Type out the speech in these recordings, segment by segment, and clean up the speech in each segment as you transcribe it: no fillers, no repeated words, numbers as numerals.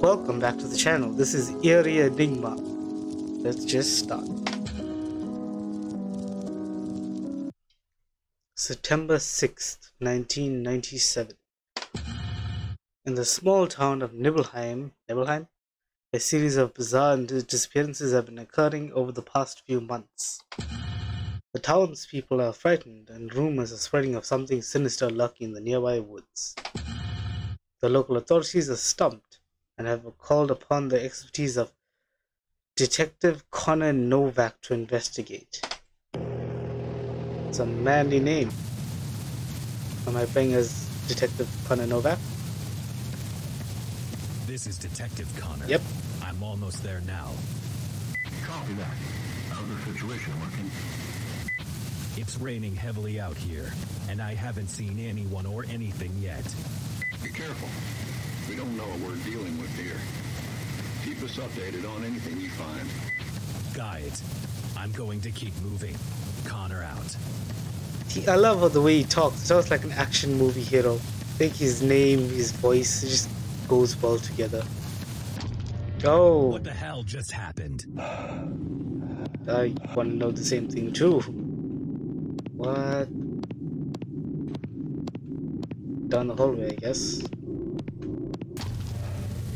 Welcome back to the channel. This is Eerie Enigma. Let's just start. September 6th, 1997. In the small town of Nibelheim, a series of bizarre disappearances have been occurring over the past few months. The townspeople are frightened and rumors are spreading of something sinister lurking in the nearby woods. The local authorities are stumped and have called upon the expertise of Detective Connor Novak to investigate. It's a manly name. Am I playing as Detective Connor Novak? This is Detective Connor. Yep. I'm almost there now. Copy that. How's the situation looking? It's raining heavily out here, and I haven't seen anyone or anything yet. Be careful. We don't know what we're dealing with here. Keep us updated on anything you find. Guys, I'm going to keep moving. Connor out. I love how the way he talks. It sounds like an action movie hero. I think his name, his voice, it just goes well together. Oh. What the hell just happened? I want to know the same thing too. What? Down the hallway, I guess.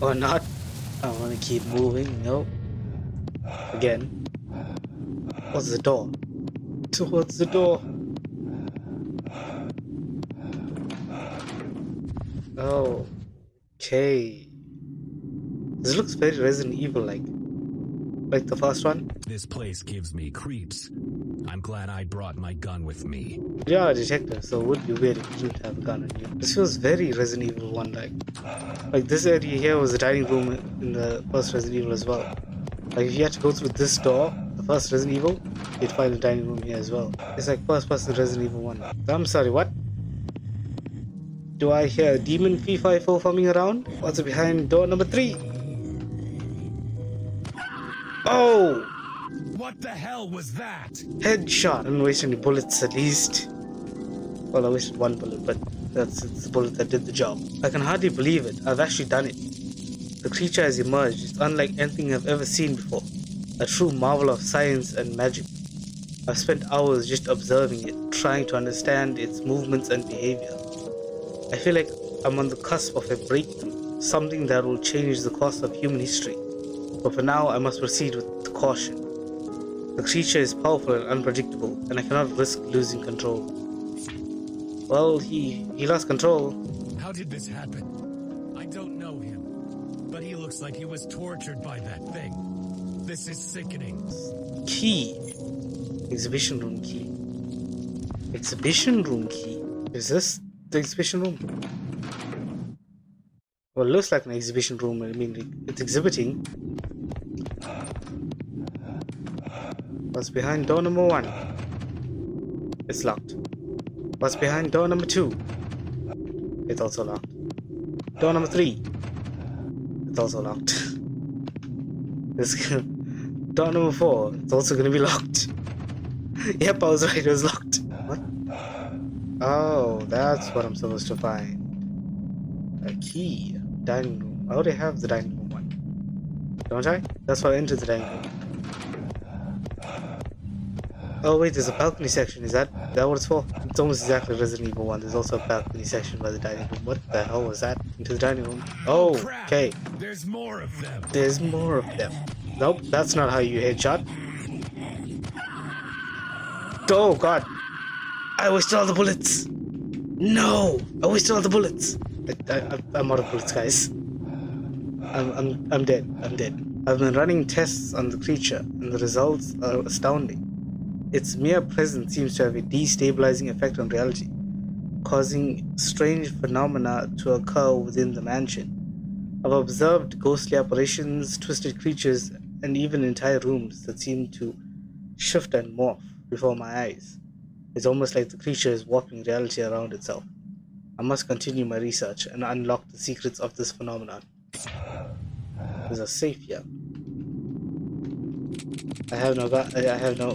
Or not. I want to keep moving. No. Again. What's the door? Towards the door. Oh. Okay. This looks very Resident Evil like. Like the first one. This place gives me creeps. I'm glad I brought my gun with me. You are a detective, so it would be weird if you didn't have a gun on you. This feels very Resident Evil 1 like. Like this area here was the dining room in the first Resident Evil as well. Like if you had to go through this door, the first Resident Evil, you'd find the dining room here as well. It's like first person Resident Evil 1. I'm sorry, what? Do I hear a demon 354 forming around? What's behind door number 3? Oh! What the hell was that? Headshot. I didn't waste any bullets at least. Well, I wasted one bullet, but it's the bullet that did the job. I can hardly believe it. I've actually done it. The creature has emerged. It's unlike anything I've ever seen before. A true marvel of science and magic. I've spent hours just observing it, trying to understand its movements and behavior. I feel like I'm on the cusp of a breakthrough, something that will change the course of human history. But for now, I must proceed with caution. The creature is powerful and unpredictable, and I cannot risk losing control. Well, he lost control. How did this happen? I don't know him, but he looks like he was tortured by that thing. This is sickening. Key. Exhibition room key. Exhibition room key? Is this the exhibition room? Well, it looks like an exhibition room. I mean, it's exhibiting. What's behind door number 1? It's locked. What's behind door number 2? It's also locked. Door number 3? It's also locked. Door number 4? It's also gonna be locked. Yep, I was right, it was locked. What? Oh, that's what I'm supposed to find. A key. Dining room. I already have the dining room one. Don't I? That's why I entered the dining room. Oh wait, there's a balcony section, is that what it's for? It's almost exactly Resident Evil 1, there's also a balcony section by the dining room. What the hell was that? Into the dining room. Oh, okay. There's more of them. Nope, that's not how you headshot. Oh god. I wasted all the bullets. No! I wasted all the bullets. I'm out of bullets, guys. I'm dead, I've been running tests on the creature, and the results are astounding. Its mere presence seems to have a destabilizing effect on reality, causing strange phenomena to occur within the mansion. I've observed ghostly apparitions, twisted creatures, and even entire rooms that seem to shift and morph before my eyes. It's almost like the creature is warping reality around itself. I must continue my research and unlock the secrets of this phenomenon. There's a safe here. I have no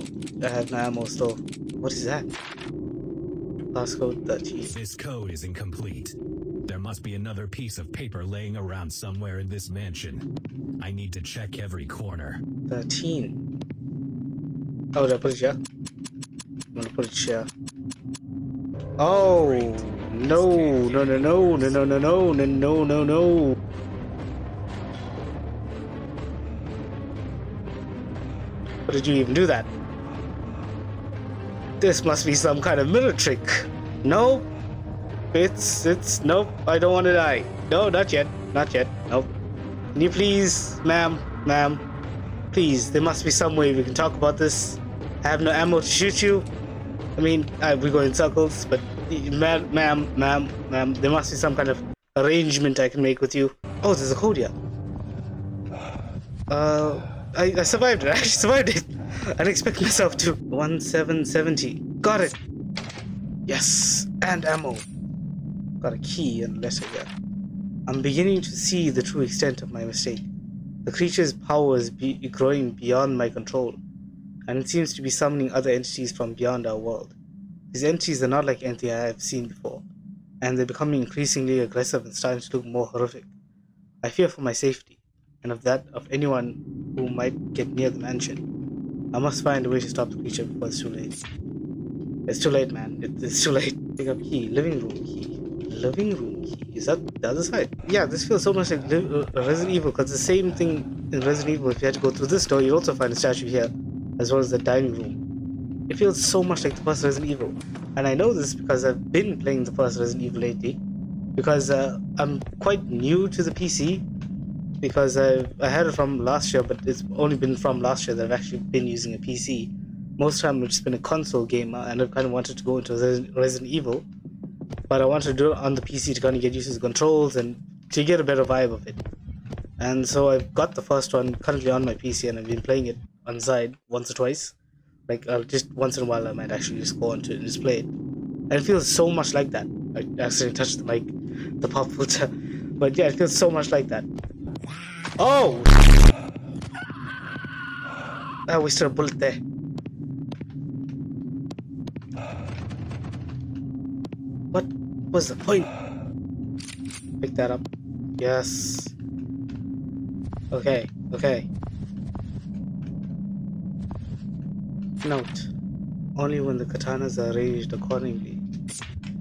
ammo still. What is that? Passcode 13. This code is incomplete. There must be another piece of paper laying around somewhere in this mansion. I need to check every corner. 13. Oh, did I put it here? I'm gonna put it here. Oh no. What did you even do that? This must be some kind of mirror trick. No, it's nope. I don't want to die. No, not yet, not yet. Nope. Can you please, ma'am, please? There must be some way we can talk about this. I have no ammo to shoot you. I mean, we go in circles, but ma'am, there must be some kind of arrangement I can make with you. Oh, there's a code here. I survived it. I actually survived it. I didn't expect myself to. 1770. Got it. Yes, and ammo. Got a key and letter here. I'm beginning to see the true extent of my mistake. The creature's power is growing beyond my control, and it seems to be summoning other entities from beyond our world. These entities are not like anything I have seen before, and they're becoming increasingly aggressive and starting to look more horrific. I fear for my safety, and of that of anyone who might get near the mansion. I must find a way to stop the creature before it's too late. It's too late, man. It's too late. Pick up key. Living room key. Living room key. Is that the other side? Yeah, this feels so much like Resident Evil, because the same thing in Resident Evil. If you had to go through this door, you also find a statue here, as well as the dining room. It feels so much like the first Resident Evil, and I know this because I've been playing the first Resident Evil lately, because I'm quite new to the PC, because I had it from last year, but it's only been from last year that I've actually been using a PC. Most of the time it's just been a console game, and I've kind of wanted to go into Resident Evil, but I wanted to do it on the PC to kind of get used to the controls and to get a better vibe of it. And so I've got the first one currently on my PC, and I've been playing it inside once or twice. Like just once in a while I might actually just go onto it and just play it, and it feels so much like that. I accidentally touched the mic, the pop filter, but yeah, it feels so much like that. Oh! I wasted a bullet there. What was the point? Pick that up. Yes. Okay, okay. Note, only when the katanas are arranged accordingly.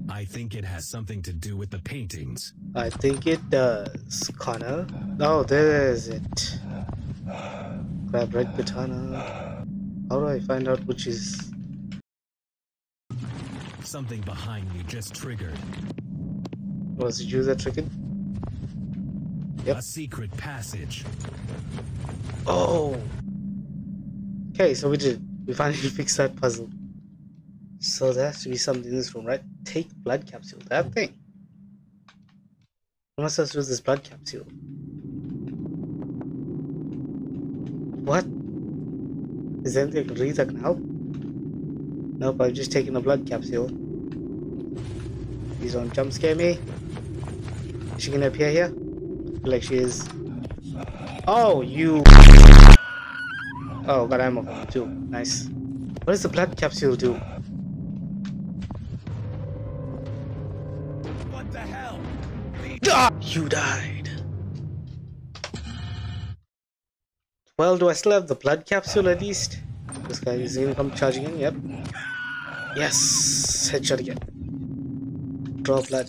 I think it has something to do with the paintings. I think it does, Connor. Oh, there's it. Grab red katana. How do I find out which is... Something behind me just triggered. Was it you that triggered? Yep. A secret passage. Oh! Okay, so we did. We finally fixed that puzzle. So there has to be something in this room, right? Take blood capsule. That thing. What am I supposed to do with this blood capsule? What? Is there anything I can read that can help? Nope, I've just taken a blood capsule. Please don't jump scare me. Is she gonna appear here? Like she is. Oh, you. Oh, got ammo too. Nice. What does the blood capsule do? What the hell? Ah, you died. Well, do I still have the blood capsule at least? This guy is gonna come charging in. Yep. Yes. Headshot again. Draw blood.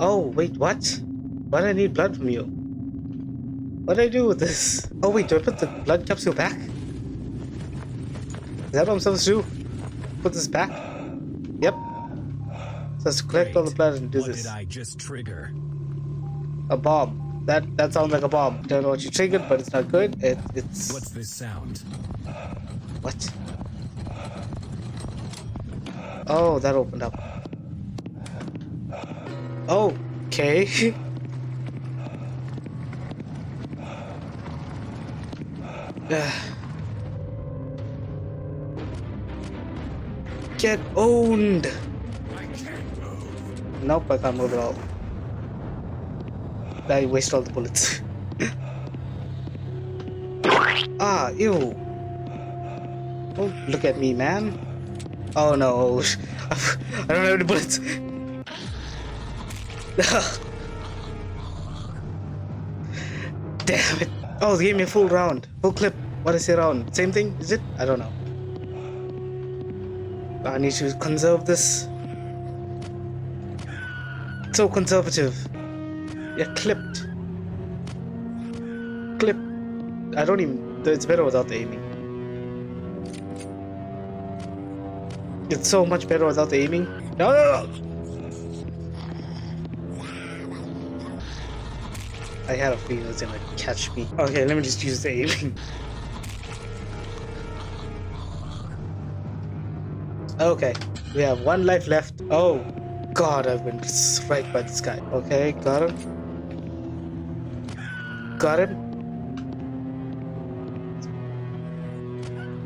Oh wait, what? Why do I need blood from you? What do I do with this? Oh wait, do I put the blood capsule back? Is that what I'm supposed to do? Put this back? Yep. So let's collect all the blood and do this. What did I just trigger? A bomb. That sounds like a bomb. Don't know what you triggered, but it's not good. It's... What's this sound? What? Oh, that opened up. Okay. Get owned! I can't move. Nope, I can't move at all. I wasted all the bullets. Ah, ew! Don't look at me, man. Oh no, I don't have any bullets. Damn it. Oh, it gave me a full round. Full clip. What is a round? Same thing? Is it? I don't know. I need to conserve this. So conservative. Yeah, clipped. Clip. I don't even... It's better without aiming. It's so much better without aiming. No, no, no! I had a feeling it was gonna catch me. Okay, let me just use the aiming. Okay, we have one life left. Oh god, I've been right by this guy. Okay, got him. Got him.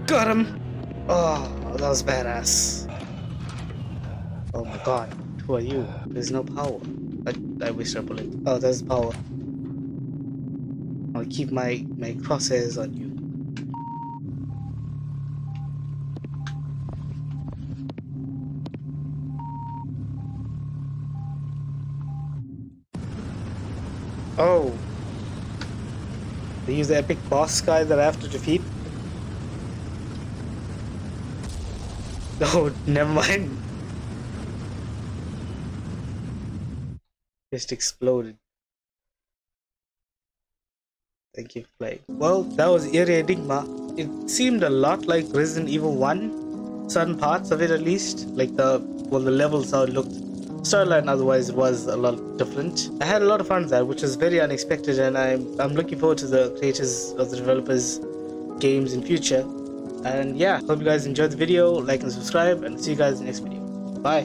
Got him! Oh, that was badass. Oh my god, who are you? There's no power. I wish I bullet. Oh, there's power. I'll keep my crosshairs on you. Oh! They use the epic boss guy that I have to defeat? Oh, never mind. Just exploded. Thank you for playing. Well, that was Eerie Enigma. It seemed a lot like Resident Evil 1. Certain parts of it at least. Like the levels, how it looked. Storyline otherwise was a lot different. I had a lot of fun with that, which was very unexpected, and I'm looking forward to the creators or the developers' games in future. And yeah, hope you guys enjoyed the video. Like and subscribe, and see you guys in the next video. Bye.